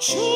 Sure.